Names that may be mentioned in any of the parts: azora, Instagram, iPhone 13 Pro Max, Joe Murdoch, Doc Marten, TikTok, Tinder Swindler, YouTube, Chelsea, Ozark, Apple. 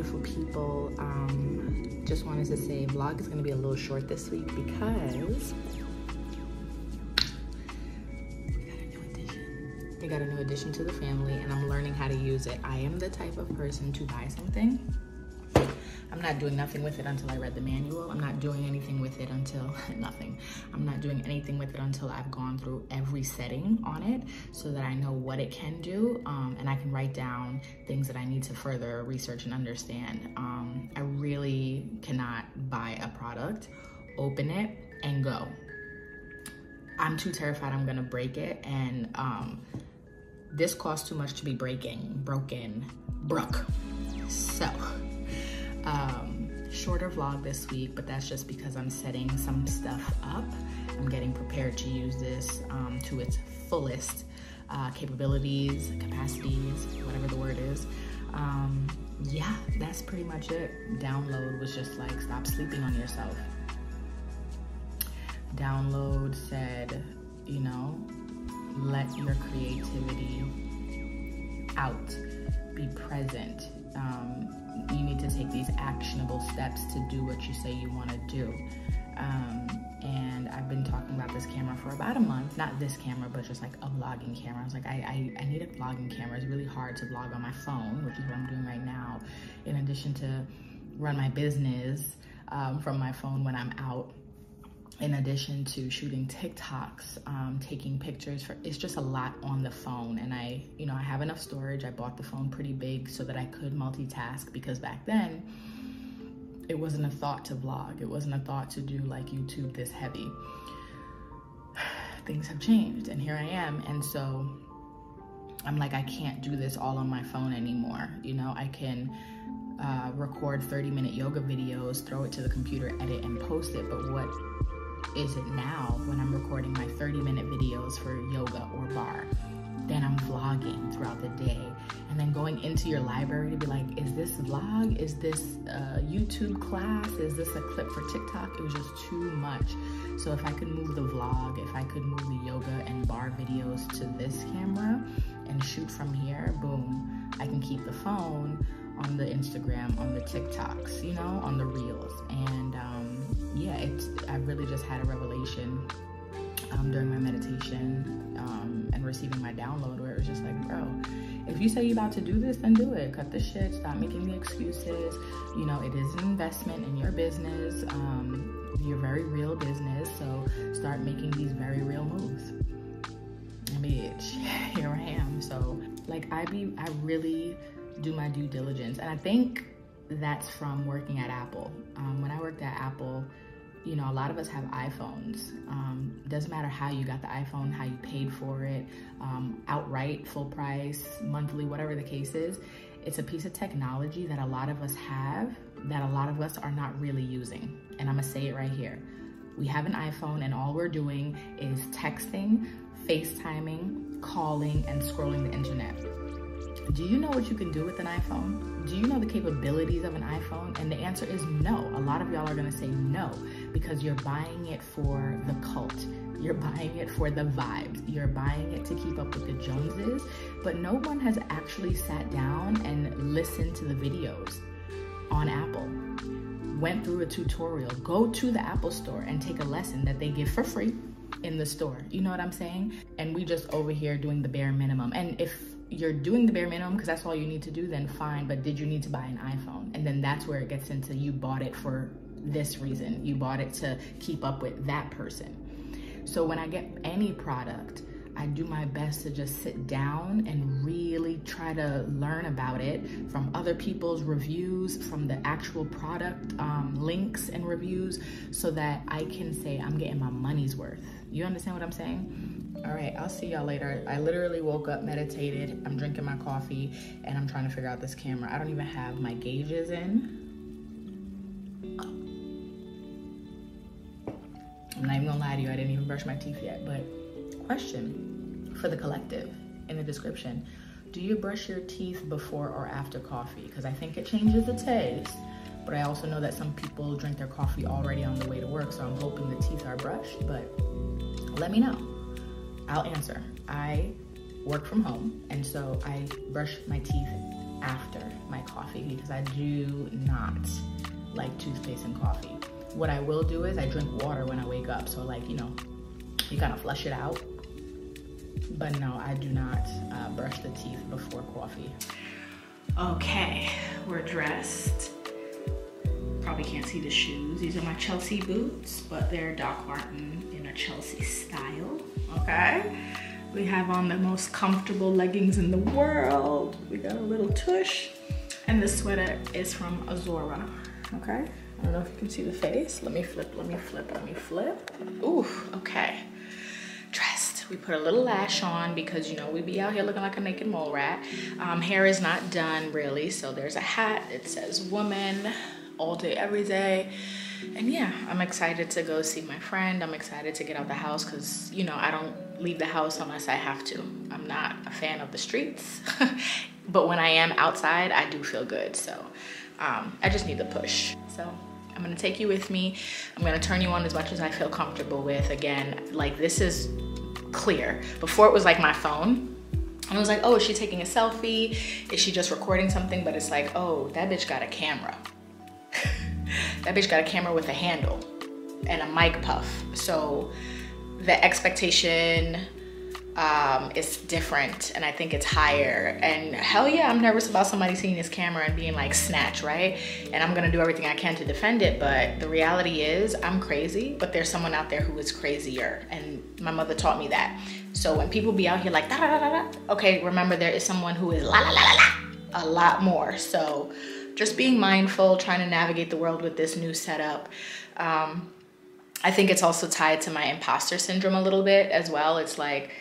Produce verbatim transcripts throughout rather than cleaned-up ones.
beautiful people. Um, just wanted to say vlog is going to be a little short this week because we got a new addition. We got a new addition to the family, and I'm learning how to use it. I am the type of person to buy something. I'm not doing nothing with it until I read the manual. I'm not doing anything with it until nothing. I'm not doing anything with it until I've gone through every setting on it so that I know what it can do, um, and I can write down things that I need to further research and understand. Um, I really cannot buy a product, open it, and go. I'm too terrified I'm gonna break it, and um, this costs too much to be breaking, broken, broke. So. Um, shorter vlog this week, but that's just because I'm setting some stuff up. I'm getting prepared to use this um, to its fullest uh, capabilities, capacities, whatever the word is. Um, yeah, that's pretty much it. Download was just like, stop sleeping on yourself. Download said, you know, let your creativity out, be present. Um, you need to take these actionable steps to do what you say you want to do. Um, and I've been talking about this camera for about a month. Not this camera, but just like a vlogging camera. I was like, I, I, I need a vlogging camera. It's really hard to vlog on my phone, which is what I'm doing right now, in addition to run my business um, from my phone when I'm out. In addition to shooting TikToks, um, taking pictures, for it's just a lot on the phone. And I, you know, I have enough storage. I bought the phone pretty big so that I could multitask, because back then it wasn't a thought to vlog. It wasn't a thought to do like YouTube this heavy. Things have changed, and here I am. And so I'm like, I can't do this all on my phone anymore. You know, I can uh, record thirty minute yoga videos, throw it to the computer, edit and post it. But what is it now when I'm recording my thirty minute videos for yoga or bar? Then I'm vlogging throughout the day, and then going into your library to be like, is this vlog? Is this a YouTube class? Is this a clip for TikTok? It was just too much. So if I could move the vlog, if I could move the yoga and bar videos to this camera and shoot from here, boom, I can keep the phone on the Instagram, on the TikToks, you know, on the reels. And um, yeah, it's, I really just had a revelation um, during my meditation um, and receiving my download, where it was just like, bro, if you say you're about to do this, then do it. Cut the shit, stop making the excuses. You know, it is an investment in your business, um, your very real business. So start making these very real moves. And bitch, here I am. So like, I be, I really, do my due diligence. And I think that's from working at Apple. Um, when I worked at Apple, you know, a lot of us have iPhones. Um, doesn't matter how you got the iPhone, how you paid for it, um, outright, full price, monthly, whatever the case is. It's a piece of technology that a lot of us have that a lot of us are not really using. And I'm gonna say it right here. We have an iPhone, and all we're doing is texting, FaceTiming, calling, and scrolling the internet. Do you know what you can do with an iPhone? Do you know the capabilities of an iPhone? And the answer is no. A lot of y'all are gonna say no, because you're buying it for the cult. You're buying it for the vibes. You're buying it to keep up with the Joneses, but no one has actually sat down and listened to the videos on Apple, went through a tutorial. Go to the Apple store and take a lesson that they give for free in the store. You know what I'm saying? And we just over here doing the bare minimum. And if you're doing the bare minimum because that's all you need to do, then fine. But did you need to buy an iPhone? And then that's where it gets into, you bought it for this reason. You bought it to keep up with that person. So when I get any product, I do my best to just sit down and really try to learn about it from other people's reviews, from the actual product um, links and reviews, so that I can say I'm getting my money's worth. You understand what I'm saying? All right, I'll see y'all later. I literally woke up, meditated, I'm drinking my coffee, and I'm trying to figure out this camera. I don't even have my gauges in. I'm not even gonna lie to you, I didn't even brush my teeth yet. But question for the collective in the description: do you brush your teeth before or after coffee? Because I think it changes the taste, but I also know that some people drink their coffee already on the way to work, so I'm hoping the teeth are brushed. But let me know, I'll answer. I work from home, and so I brush my teeth after my coffee because I do not like toothpaste and coffee. What I will do is I drink water when I wake up. So like, you know, you kind of flush it out. But no, I do not uh, brush the teeth before coffee. Okay, we're dressed. Probably can't see the shoes. These are my Chelsea boots, but they're Doc Marten in a Chelsea style, okay? We have on the most comfortable leggings in the world. We got a little tush. And this sweater is from Azora, okay? I don't know if you can see the face. Let me flip, let me flip, let me flip. Ooh, okay. Dressed. We put a little lash on because, you know, we be out here looking like a naked mole rat. Um, hair is not done, really. So there's a hat. It says woman all day, every day. And yeah, I'm excited to go see my friend. I'm excited to get out the house because, you know, I don't leave the house unless I have to. I'm not a fan of the streets. But when I am outside, I do feel good. So um, I just need the push. So I'm gonna take you with me. I'm gonna turn you on as much as I feel comfortable with. Again, like this is clear. Before it was like my phone. And I was like, oh, is she taking a selfie? Is she just recording something? But it's like, oh, that bitch got a camera. That bitch got a camera with a handle and a mic puff. So the expectation um, is different and I think it's higher. And hell yeah, I'm nervous about somebody seeing this camera and being like snatch, right? And I'm gonna do everything I can to defend it. But the reality is I'm crazy, but there's someone out there who is crazier. And my mother taught me that. So when people be out here like, da da da da, da, okay, remember there is someone who is la la la la la, a lot more. So just being mindful, trying to navigate the world with this new setup. Um, I think it's also tied to my imposter syndrome a little bit as well. It's like,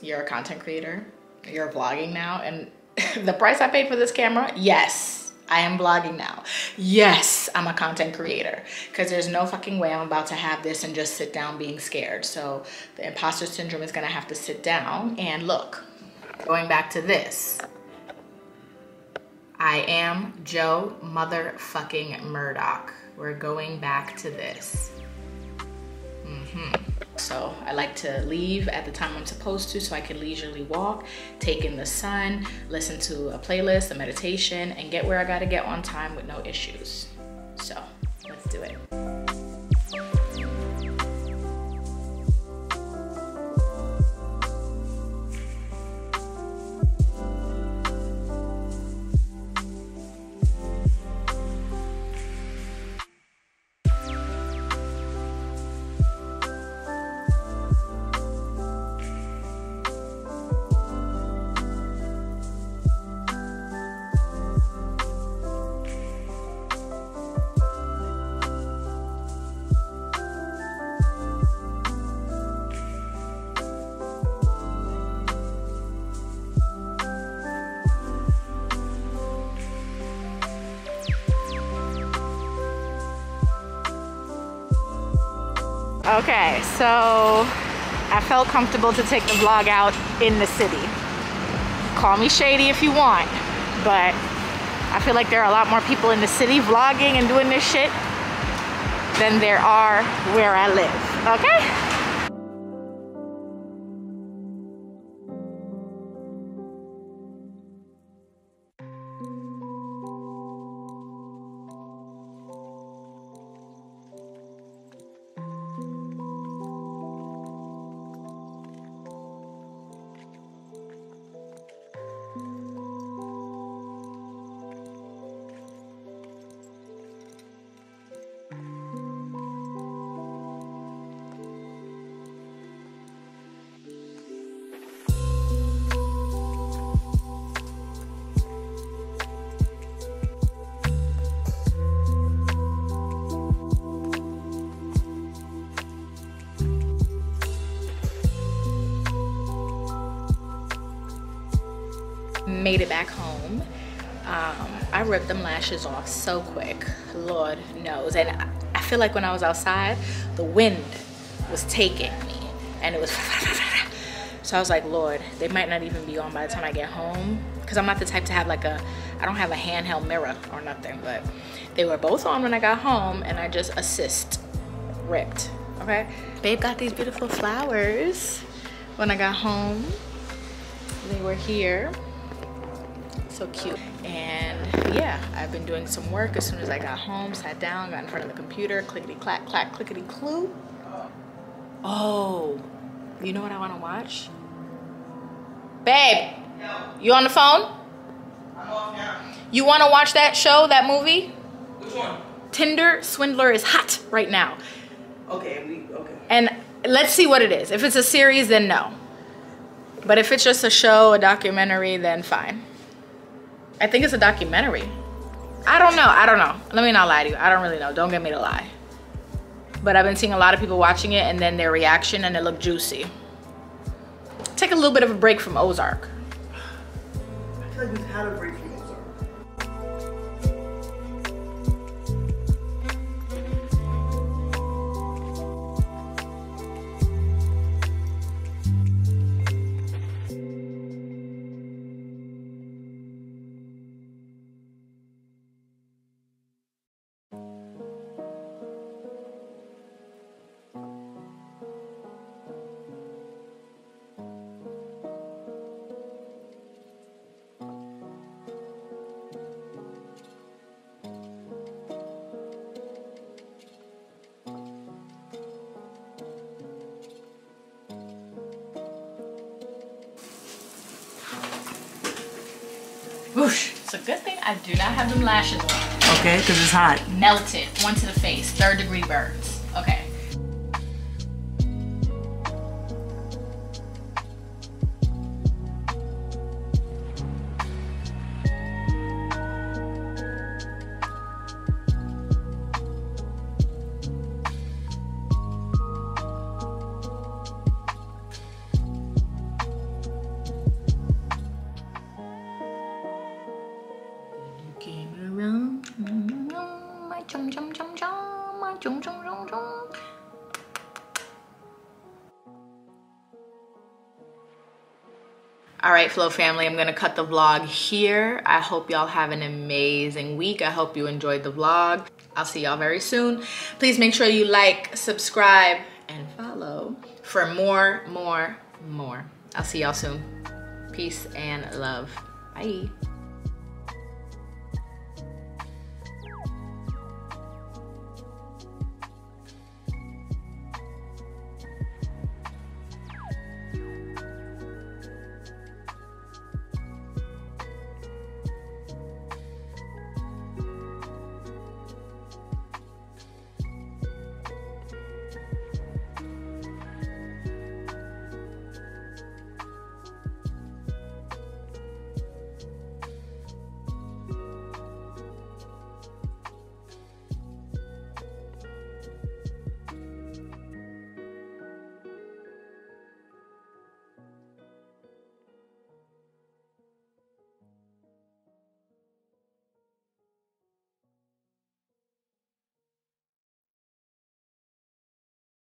you're a content creator, you're vlogging now, and the price I paid for this camera, yes, I am vlogging now. Yes, I'm a content creator, because there's no fucking way I'm about to have this and just sit down being scared. So the imposter syndrome is gonna have to sit down and look. Going back to this. I am Joe motherfucking Murdoch. We're going back to this. Mm-hmm. So I like to leave at the time I'm supposed to so I can leisurely walk, take in the sun, listen to a playlist, a meditation, and get where I gotta get on time with no issues. So let's do it. Okay, so I felt comfortable to take the vlog out in the city. Call me shady if you want, but I feel like there are a lot more people in the city vlogging and doing this shit than there are where I live, okay? Made it back home. Um, I ripped them lashes off so quick, Lord knows. And I, I feel like when I was outside, the wind was taking me and it was so I was like, Lord, they might not even be on by the time I get home. Cause I'm not the type to have like a, I don't have a handheld mirror or nothing, but they were both on when I got home and I just assist ripped, okay? Babe got these beautiful flowers when I got home. They were here. so cute. And yeah, I've been doing some work. As soon as I got home, sat down, got in front of the computer, clickety clack clack, clickety clue. Oh, you know what I want to watch? Babe, no. You on the phone? I'm off now. You want to watch that show, that movie? Which one? Tinder Swindler is hot right now. Okay, we okay. And let's see what it is. If it's a series, then no. But if it's just a show, a documentary, then fine. I think it's a documentary. I don't know. I don't know. Let me not lie to you. I don't really know. Don't get me to lie. But I've been seeing a lot of people watching it and then their reaction, and it looked juicy. Take a little bit of a break from Ozark. I feel like we've had a break from Ozark. Whoosh. It's a good thing I do not have them lashes on. Okay, because it's hot. Melted. One to the face. Third degree burns. Okay. All right, Flow family, I'm gonna cut the vlog here. I hope y'all have an amazing week. I hope you enjoyed the vlog. I'll see y'all very soon. Please make sure you like, subscribe, and follow for more, more, more. I'll see y'all soon. Peace and love. Bye.